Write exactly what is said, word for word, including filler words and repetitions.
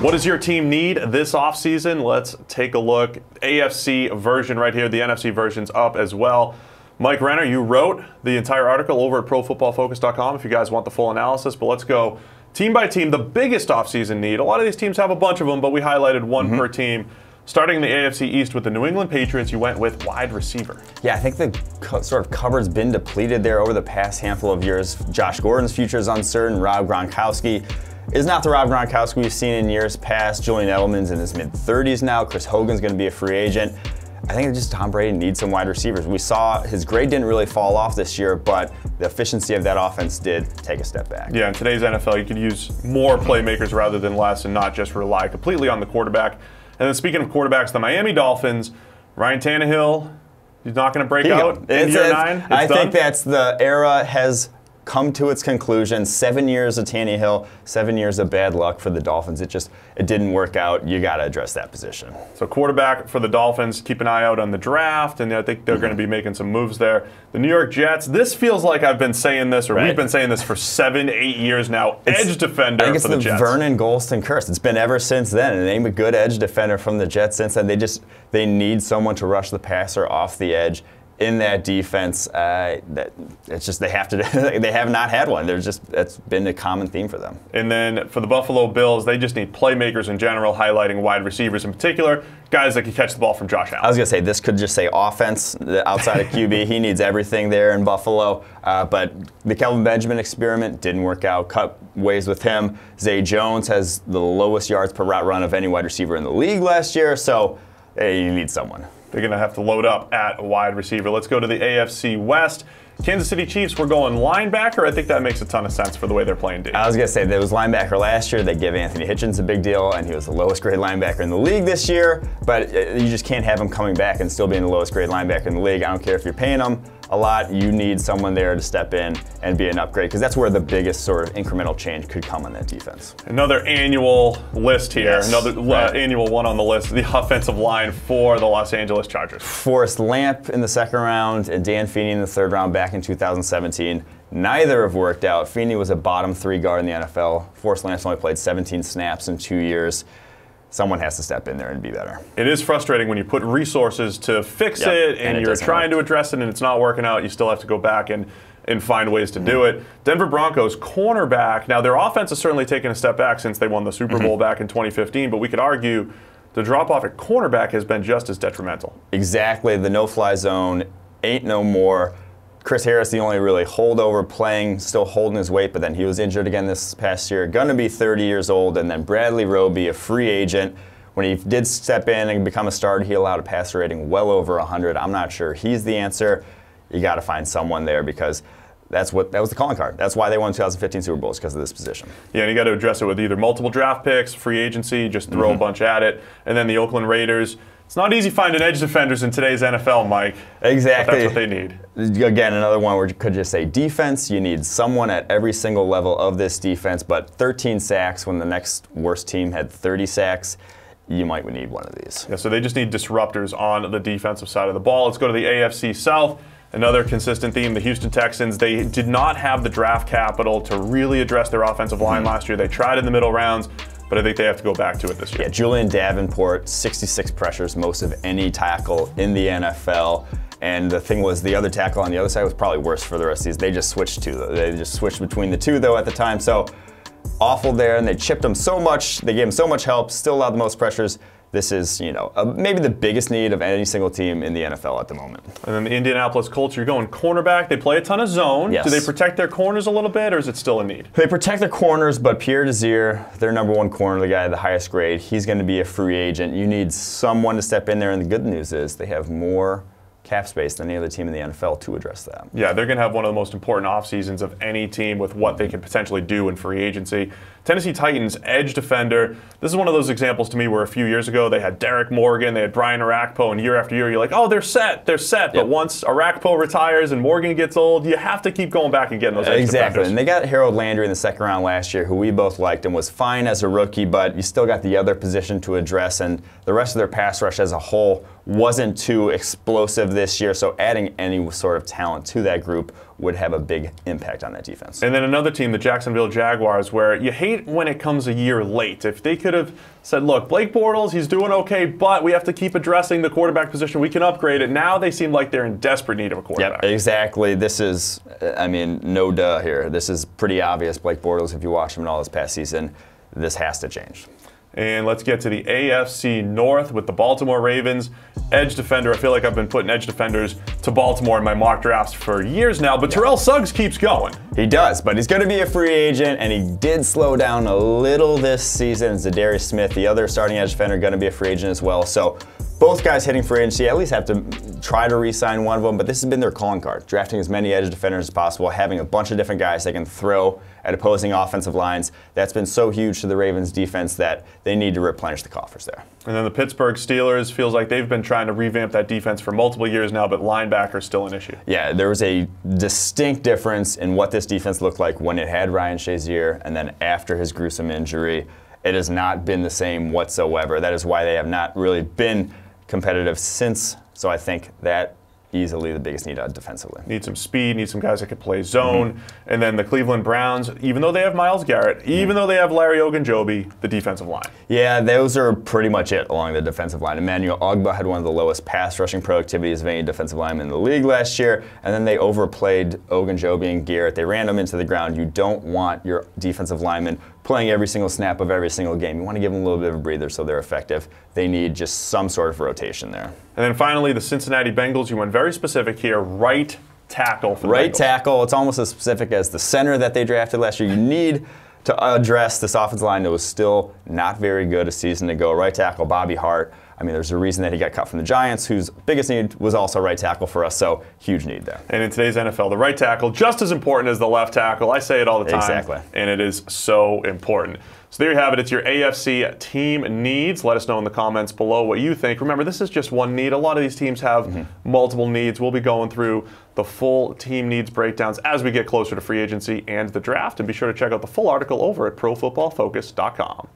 What does your team need this offseason? Let's take a look. A F C version right here. The N F C version's up as well. Mike Renner, you wrote the entire article over at Pro Football Focus dot com if you guys want the full analysis. But let's go team by team. The biggest offseason need. A lot of these teams have a bunch of them, but we highlighted one mm-hmm. per team. Starting in the A F C East with the New England Patriots, you went with wide receiver. Yeah, I think the co sort of cover's been depleted there over the past handful of years. Josh Gordon's future is uncertain. Rob Gronkowski is not the Rob Gronkowski we've seen in years past. Julian Edelman's in his mid thirties now. Chris Hogan's going to be a free agent. I think it's just Tom Brady needs some wide receivers. We saw his grade didn't really fall off this year, but the efficiency of that offense did take a step back. Yeah, in today's N F L, you could use more playmakers rather than less and not just rely completely on the quarterback. And then speaking of quarterbacks, the Miami Dolphins, Ryan Tannehill, he's not going to break out in year nine. I think that's the era has come to its conclusion. Seven years of Tannehill, seven years of bad luck for the Dolphins. It just it didn't work out. You got to address that position. So quarterback for the Dolphins, keep an eye out on the draft, and I think they're mm-hmm. going to be making some moves there. The New York Jets, this feels like I've been saying this, or right. we've been saying this for seven, eight years now. It's, edge defender I think it's for the, the Jets. Vernon Golston curse. It's been ever since then. And they ain't a good edge defender from the Jets since then. They just they need someone to rush the passer off the edge. In that defense, uh, that it's just they have to. They have not had one. There's just that's been a common theme for them. And then for the Buffalo Bills, they just need playmakers in general, highlighting wide receivers in particular, guys that can catch the ball from Josh Allen. I was gonna say this could just say offense. The outside of Q B, he needs everything there in Buffalo. Uh, but the Kelvin Benjamin experiment didn't work out. Cut ways with him. Zay Jones has the lowest yards per route run of any wide receiver in the league last year. So hey, you need someone. They're going to have to load up at wide receiver. Let's go to the A F C West. Kansas City Chiefs, we're going linebacker. I think that makes a ton of sense for the way they're playing D. I was going to say, there was linebacker last year. They gave Anthony Hitchens a big deal, and he was the lowest grade linebacker in the league this year. But you just can't have him coming back and still being the lowest grade linebacker in the league. I don't care if you're paying him a lot. You need someone there to step in and be an upgrade, because that's where the biggest sort of incremental change could come on that defense. Another annual list here. Yes. Another right. annual one on the list. The offensive line for the Los Angeles Chargers. Forrest Lamp in the second round and Dan Feeney in the third round back in two thousand seventeen. Neither have worked out. Feeney was a bottom three guard in the N F L. Forrest Lamp's only played seventeen snaps in two years. Someone has to step in there and be better. It is frustrating when you put resources to fix yep. it, and, and it you're trying work. to address it and it's not working out. You still have to go back and, and find ways to mm-hmm. do it. Denver Broncos cornerback. Now, their offense has certainly taken a step back since they won the Super Bowl mm-hmm. back in twenty fifteen, but we could argue the drop-off at cornerback has been just as detrimental. Exactly. The no-fly zone ain't no more. Chris Harris, the only really holdover playing, still holding his weight, but then he was injured again this past year. Going to be thirty years old, and then Bradley Roby, a free agent. When he did step in and become a starter, he allowed a passer rating well over one hundred. I'm not sure he's the answer. You got to find someone there, because that's what that was the calling card. That's why they won two thousand fifteen Super Bowls, because of this position. Yeah, and you got to address it with either multiple draft picks, free agency, just throw mm-hmm. a bunch at it, and then the Oakland Raiders. It's not easy finding edge defenders in today's N F L, Mike. Exactly. That's what they need. Again, another one where you could just say defense. You need someone at every single level of this defense, but thirteen sacks when the next worst team had thirty sacks, you might need one of these. Yeah, so they just need disruptors on the defensive side of the ball. Let's go to the A F C South. Another consistent theme, the Houston Texans. They did not have the draft capital to really address their offensive line mm-hmm. last year. They tried in the middle rounds, but I think they have to go back to it this year. Yeah, Julian Davenport, sixty-six pressures, most of any tackle in the N F L. And the thing was, the other tackle on the other side was probably worse for the rest of these. They just switched two, though. They just switched between the two, though, at the time. So awful there, and they chipped him so much. They gave him so much help, still allowed the most pressures. This is, you know, a, maybe the biggest need of any single team in the N F L at the moment. And then the Indianapolis Colts, you're going cornerback. They play a ton of zone. Yes. Do they protect their corners a little bit, or is it still a need? They protect their corners, but Pierre Desir, their number one corner, the guy the highest grade, he's going to be a free agent. You need someone to step in there, and the good news is they have more cap space than any other team in the N F L to address that. Yeah, they're going to have one of the most important off seasons of any team with what they can potentially do in free agency. Tennessee Titans, edge defender. This is one of those examples to me where a few years ago they had Derek Morgan, they had Brian Arakpo, and year after year you're like, oh, they're set, they're set. Yep. But once Arakpo retires and Morgan gets old, you have to keep going back and getting those edge exactly. defenders. And they got Harold Landry in the second round last year, who we both liked and was fine as a rookie, but you still got the other position to address, and the rest of their pass rush as a whole wasn't too explosive this year, so adding any sort of talent to that group would have a big impact on that defense. And then another team, the Jacksonville Jaguars, where you hate when it comes a year late. If they could have said, look, Blake Bortles, he's doing okay, but we have to keep addressing the quarterback position. We can upgrade it. Now they seem like they're in desperate need of a quarterback. Yep, exactly. This is, I mean, no duh here. This is pretty obvious. Blake Bortles, if you watch him in all this past season, this has to change. And let's get to the A F C North with the Baltimore Ravens. Edge defender. I feel like I've been putting edge defenders to Baltimore in my mock drafts for years now, but Terrell Suggs keeps going. He does, but he's going to be a free agent, and he did slow down a little this season. Za'Darius Smith, the other starting edge defender, going to be a free agent as well. So both guys hitting free agency, at least have to try to re-sign one of them, but this has been their calling card, drafting as many edge defenders as possible, having a bunch of different guys they can throw at opposing offensive lines. That's been so huge to the Ravens defense that they need to replenish the coffers there. And then the Pittsburgh Steelers, feels like they've been trying to revamp that defense for multiple years now, but linebacker is still an issue. Yeah, there was a distinct difference in what this defense looked like when it had Ryan Shazier and then after his gruesome injury. It has not been the same whatsoever. That is why they have not really been competitive since, so I think that easily the biggest need defensively. Need some speed, need some guys that can play zone, mm-hmm. and then the Cleveland Browns, even though they have Myles Garrett, mm-hmm. even though they have Larry Ogunjobi, the defensive line. Yeah, those are pretty much it along the defensive line. Emmanuel Ogba had one of the lowest pass rushing productivities of any defensive lineman in the league last year, and then they overplayed Ogunjobi and Garrett. They ran them into the ground. You don't want your defensive lineman playing every single snap of every single game. You want to give them a little bit of a breather so they're effective. They need just some sort of rotation there. And then finally, the Cincinnati Bengals. You went very specific here, right tackle for the Bengals. Right tackle. It's almost as specific as the center that they drafted last year. You need to address this offensive line that was still not very good a season ago. Right tackle, Bobby Hart. I mean, there's a reason that he got cut from the Giants, whose biggest need was also right tackle for us, so huge need there. And in today's N F L, the right tackle, just as important as the left tackle. I say it all the time. Exactly. And it is so important. So there you have it. It's your A F C team needs. Let us know in the comments below what you think. Remember, this is just one need. A lot of these teams have mm-hmm. multiple needs. We'll be going through the full team needs breakdowns as we get closer to free agency and the draft. And be sure to check out the full article over at Pro Football Focus dot com.